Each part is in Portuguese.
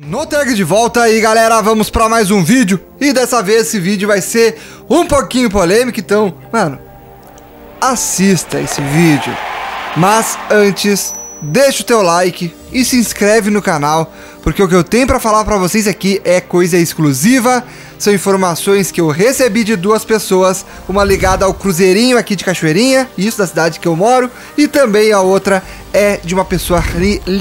No tag de volta aí, galera, vamos pra mais um vídeo. E dessa vez esse vídeo vai ser um pouquinho polêmico, então, mano, assista esse vídeo. Mas antes, deixa o teu like e se inscreve no canal, porque o que eu tenho pra falar pra vocês aqui é coisa exclusiva. São informações que eu recebi de duas pessoas, uma ligada ao Cruzeirinho aqui de Cachoeirinha, isso da cidade que eu moro, e também a outra é de uma pessoa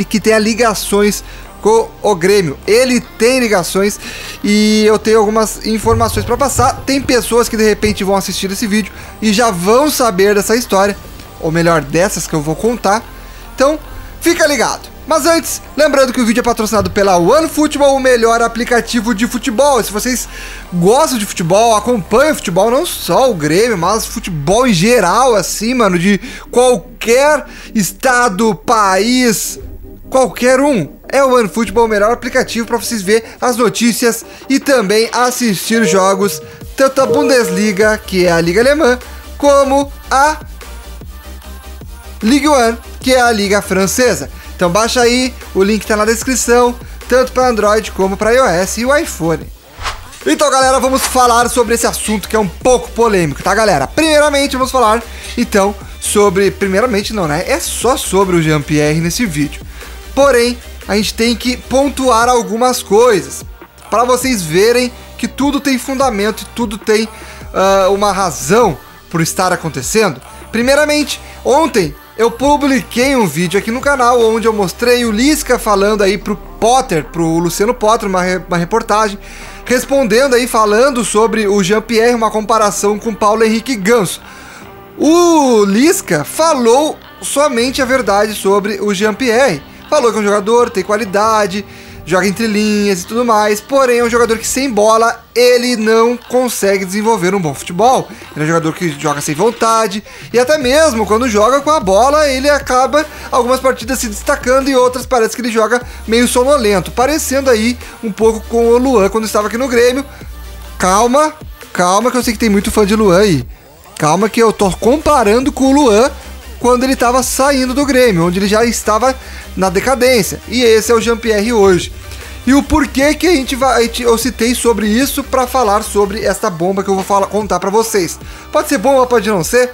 que tem ligações com o Grêmio. Ele tem ligações e eu tenho algumas informações para passar. Tem pessoas que de repente vão assistir esse vídeo e já vão saber dessa história, ou melhor, dessas que eu vou contar. Então, fica ligado. Mas antes, lembrando que o vídeo é patrocinado pela One Football, o melhor aplicativo de futebol. Se vocês gostam de futebol, acompanham futebol, não só o Grêmio, mas futebol em geral, assim, mano, de qualquer estado, país, qualquer um. É o One Football, o melhor aplicativo para vocês ver as notícias e também assistir jogos, tanto a Bundesliga, que é a Liga Alemã, como a Ligue 1, que é a Liga Francesa. Então baixa aí, o link tá na descrição, tanto para Android como para iOS e o iPhone. Então, galera, vamos falar sobre esse assunto que é um pouco polêmico, tá, galera? Primeiramente, vamos falar, então, sobre... Primeiramente não, né? É só sobre o Jean Pyerre nesse vídeo. Porém, a gente tem que pontuar algumas coisas para vocês verem que tudo tem fundamento e tudo tem uma razão por estar acontecendo. Primeiramente, ontem eu publiquei um vídeo aqui no canal onde eu mostrei o Lisca falando aí pro Luciano Potter, uma reportagem, respondendo aí, falando sobre o Jean Pyerre, uma comparação com Paulo Henrique Ganso. O Lisca falou somente a verdade sobre o Jean Pyerre. Falou que é um jogador, tem qualidade, joga entre linhas e tudo mais, porém é um jogador que sem bola ele não consegue desenvolver um bom futebol. Ele é um jogador que joga sem vontade e até mesmo quando joga com a bola ele acaba algumas partidas se destacando e outras parece que ele joga meio sonolento, parecendo aí um pouco com o Luan quando estava aqui no Grêmio. Calma, calma, que eu sei que tem muito fã de Luan aí. Calma que eu tô comparando com o Luan quando ele estava saindo do Grêmio, onde ele já estava na decadência. E esse é o Jean Pyerre hoje. E o porquê que eu citei sobre isso para falar sobre essa bomba que eu vou contar para vocês. Pode ser bomba, pode não ser.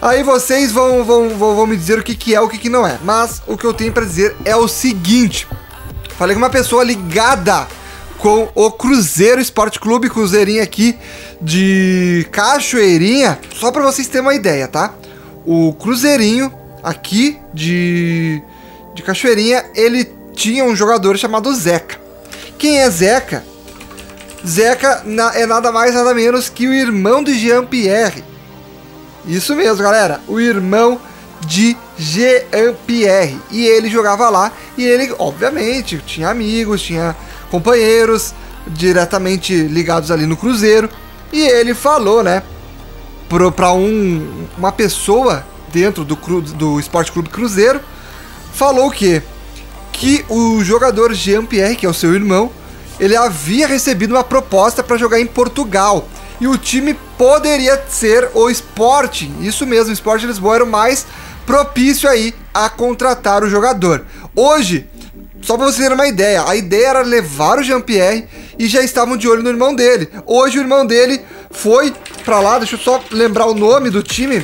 Aí vocês vão me dizer o que é, o que não é. Mas o que eu tenho para dizer é o seguinte. Falei com uma pessoa ligada com o Cruzeiro Esporte Clube, Cruzeirinho aqui de Cachoeirinha. Só para vocês terem uma ideia, tá? O Cruzeirinho, aqui de Cachoeirinha, ele tinha um jogador chamado Zeca. Quem é Zeca? Zeca é nada mais, nada menos que o irmão de Jean Pyerre. Isso mesmo, galera. O irmão de Jean Pyerre. E ele jogava lá. E ele, obviamente, tinha amigos, tinha companheiros diretamente ligados ali no Cruzeiro. E ele falou, né, para uma pessoa dentro do Esporte Clube Cruzeiro, falou que o jogador Jean Pyerre, que é o seu irmão, ele havia recebido uma proposta para jogar em Portugal e o time poderia ser o Sporting. Isso mesmo, o Sporting Lisboa era o mais propício aí a contratar o jogador. Hoje, só para vocês terem uma ideia, a ideia era levar o Jean Pyerre e já estavam de olho no irmão dele. Hoje o irmão dele foi pra lá, deixa eu só lembrar o nome do time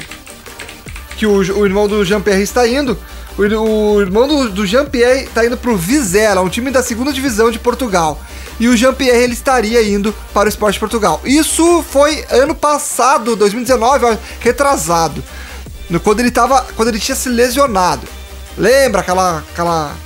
que o irmão do Jean Pyerre está indo. O irmão do Jean Pyerre está indo pro Vizela, um time da segunda divisão de Portugal. E o Jean Pyerre ele estaria indo para o Sport Portugal. Isso foi ano passado, 2019, retrasado, quando ele tinha se lesionado. Lembra aquela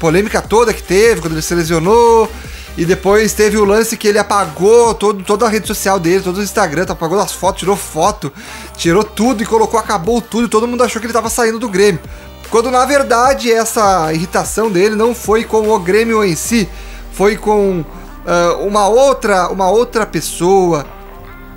polêmica toda que teve quando ele se lesionou? E depois teve o lance que ele apagou toda a rede social dele, todo o Instagram, apagou as fotos, tirou foto, tirou tudo e acabou tudo, e todo mundo achou que ele estava saindo do Grêmio. Quando na verdade essa irritação dele não foi com o Grêmio em si, foi com uma outra pessoa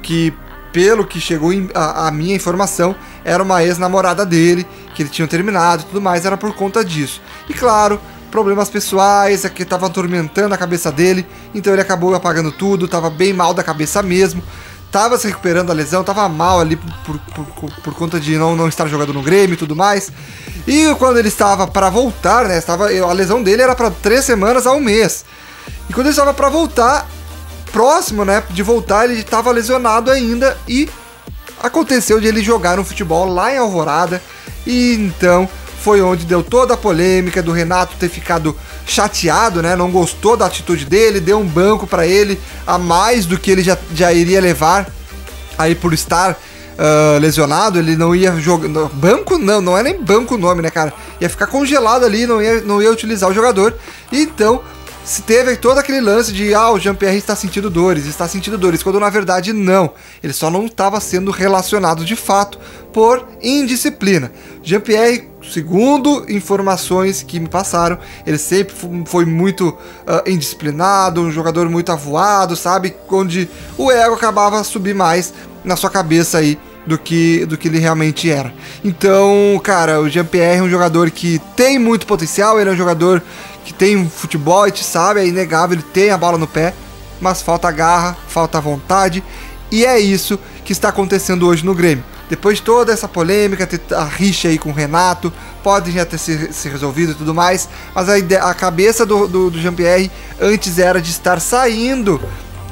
que, pelo que chegou a minha informação, era uma ex-namorada dele, que eles tinham terminado e tudo mais, era por conta disso. E claro, problemas pessoais, que estavam atormentando a cabeça dele, então ele acabou apagando tudo, tava bem mal da cabeça mesmo. tava se recuperando da lesão, tava mal ali por conta de não estar jogando no Grêmio e tudo mais. E quando ele estava para voltar, né, a lesão dele era para 3 semanas a 1 mês. E quando ele estava para voltar, próximo, né, de voltar, ele estava lesionado ainda e aconteceu de ele jogar um futebol lá em Alvorada. E então foi onde deu toda a polêmica do Renato ter ficado chateado, né? Não gostou da atitude dele, deu um banco para ele a mais do que ele já iria levar aí por estar lesionado. Ele não ia jogar... Banco não é nem banco o nome, né, cara? Ia ficar congelado ali, não ia utilizar o jogador. Então se teve todo aquele lance de o Jean Pyerre está sentindo dores, quando na verdade não, ele só não estava sendo relacionado de fato por indisciplina. Jean Pyerre, segundo informações que me passaram, ele sempre foi muito indisciplinado, um jogador muito avoado, sabe, onde o ego acabava a subir mais na sua cabeça aí do que ele realmente era. Então, cara, o Jean Pyerre é um jogador que tem muito potencial, ele é um jogador que tem futebol, a gente sabe, é inegável, ele tem a bola no pé, mas falta garra, falta vontade, e é isso que está acontecendo hoje no Grêmio. Depois de toda essa polêmica, a rixa aí com o Renato, pode já ter se resolvido e tudo mais, mas a cabeça do Jean Pyerre antes era de estar saindo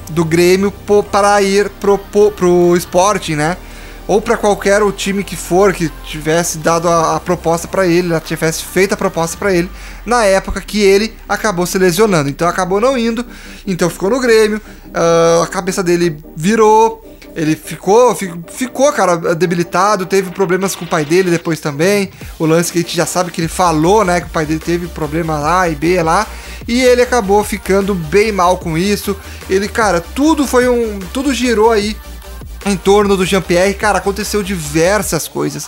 do Grêmio para ir pro Sporting, né? Ou para qualquer o time que for, que tivesse dado a proposta para ele, tivesse feito a proposta para ele, na época que ele acabou se lesionando. Então acabou não indo, então ficou no Grêmio, a cabeça dele virou, ele ficou, cara, debilitado, teve problemas com o pai dele depois também, o lance que a gente já sabe que ele falou, né, que o pai dele teve problema lá e B lá, e ele acabou ficando bem mal com isso. Ele, cara, tudo girou aí em torno do Jean Pyerre, cara, aconteceu diversas coisas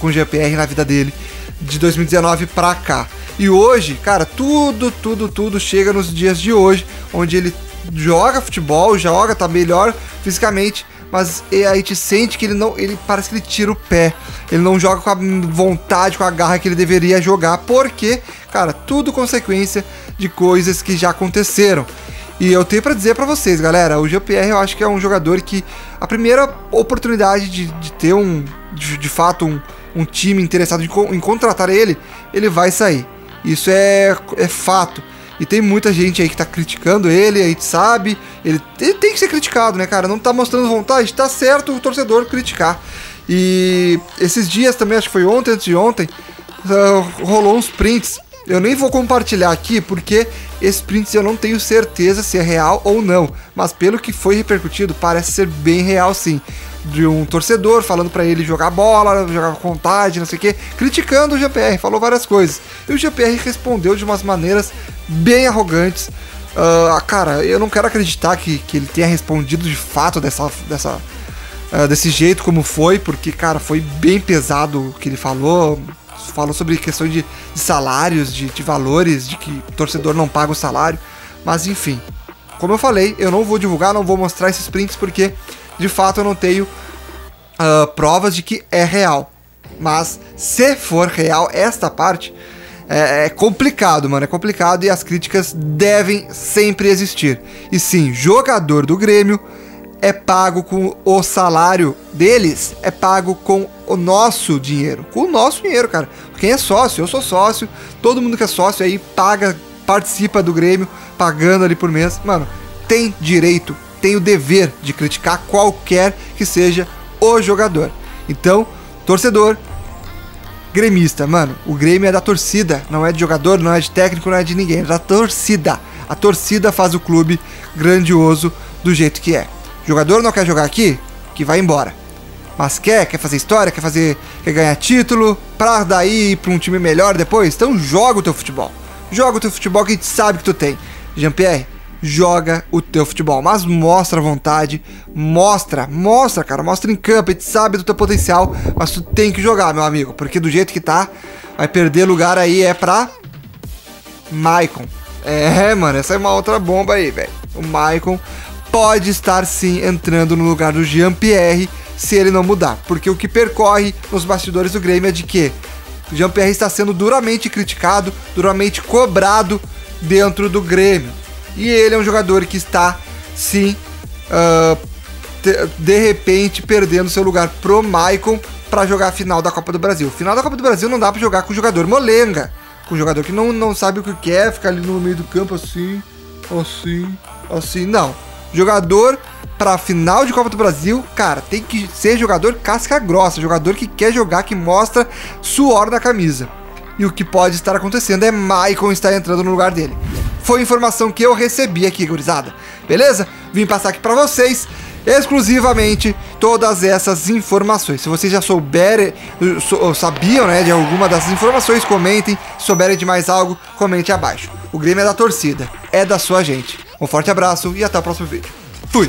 com o Jean Pyerre na vida dele, de 2019 pra cá. E hoje, cara, tudo chega nos dias de hoje, onde ele joga futebol, tá melhor fisicamente, mas a gente sente que ele parece que ele tira o pé, ele não joga com a vontade, com a garra que ele deveria jogar, porque, cara, tudo consequência de coisas que já aconteceram. E eu tenho pra dizer pra vocês, galera, o Jean Pyerre eu acho que é um jogador que a primeira oportunidade de ter de fato um time interessado em contratar ele vai sair. Isso é fato. E tem muita gente aí que tá criticando ele, a gente sabe, ele tem que ser criticado, né, cara? Não tá mostrando vontade, tá certo o torcedor criticar. E esses dias também, acho que foi ontem, antes de ontem, rolou uns prints. Eu nem vou compartilhar aqui porque esse print eu não tenho certeza se é real ou não, mas pelo que foi repercutido parece ser bem real sim, de um torcedor falando pra ele jogar bola, jogar com vontade, não sei o que, criticando o Jean Pyerre, falou várias coisas, e o Jean Pyerre respondeu de umas maneiras bem arrogantes. Cara, eu não quero acreditar que ele tenha respondido de fato desse jeito como foi, porque, cara, foi bem pesado o que ele falou. Falou sobre questões de salários, de valores, de que o torcedor não paga o salário, mas enfim, como eu falei, eu não vou divulgar, não vou mostrar esses prints porque de fato eu não tenho provas de que é real, mas se for real esta parte, é complicado, mano, é complicado, e as críticas devem sempre existir. E sim, jogador do Grêmio é pago com o salário deles, é pago com o nosso dinheiro, cara. Quem é sócio, eu sou sócio, todo mundo que é sócio aí paga, participa do Grêmio, pagando ali por mês, mano, tem direito, tem o dever de criticar qualquer que seja o jogador. Então, torcedor, gremista, mano, o Grêmio é da torcida, não é de jogador, não é de técnico, não é de ninguém, é da torcida. A torcida faz o clube grandioso do jeito que é. Jogador não quer jogar aqui, que vai embora. Mas quer fazer história, quer ganhar título, pra daí ir pra um time melhor depois? Então joga o teu futebol. Joga o teu futebol que a gente sabe que tu tem. Jean Pyerre, joga o teu futebol, mas mostra a vontade, mostra, cara, mostra em campo, a gente sabe do teu potencial, mas tu tem que jogar, meu amigo, porque do jeito que tá, vai perder lugar aí, é pra Maicon. É, mano, essa é uma outra bomba aí, velho. O Maicon pode estar sim entrando no lugar do Jean Pyerre se ele não mudar, porque o que percorre nos bastidores do Grêmio é de que o Jean Pyerre está sendo duramente criticado, duramente cobrado dentro do Grêmio, e ele é um jogador que está sim de repente perdendo seu lugar pro Maicon para jogar a final da Copa do Brasil. Final da Copa do Brasil não dá para jogar com o jogador molenga, com o jogador que não sabe o que quer, fica ali no meio do campo assim, não. Jogador pra final de Copa do Brasil, cara, tem que ser jogador casca grossa, jogador que quer jogar, que mostra suor na camisa. E o que pode estar acontecendo é Maicon estar entrando no lugar dele. Foi informação que eu recebi aqui, gurizada. Beleza? Vim passar aqui pra vocês exclusivamente todas essas informações. Se vocês já souberem, sabiam, né, de alguma dessas informações, comentem. Se souberem de mais algo, comente abaixo. O Grêmio é da torcida, é da sua gente. Um forte abraço e até o próximo vídeo. Fui!